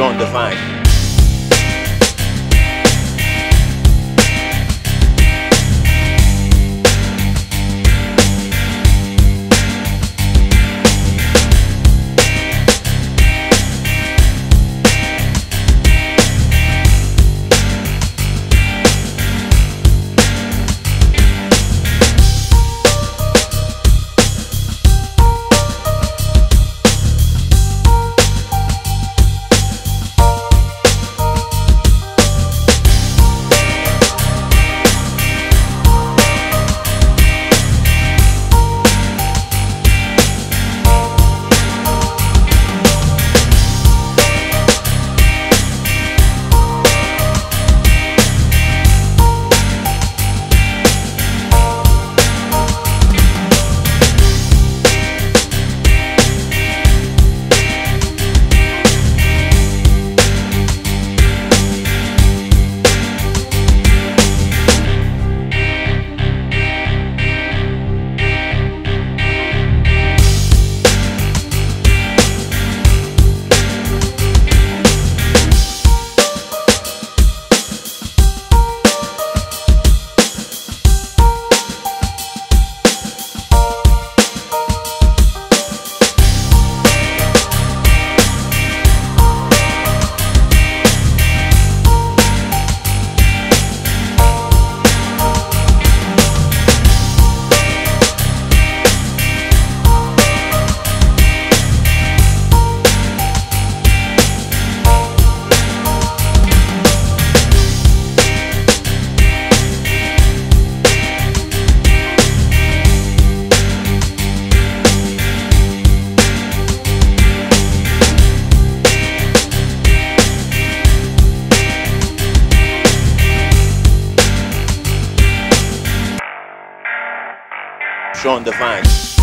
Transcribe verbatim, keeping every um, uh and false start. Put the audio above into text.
Sean Divine. Sean Divine.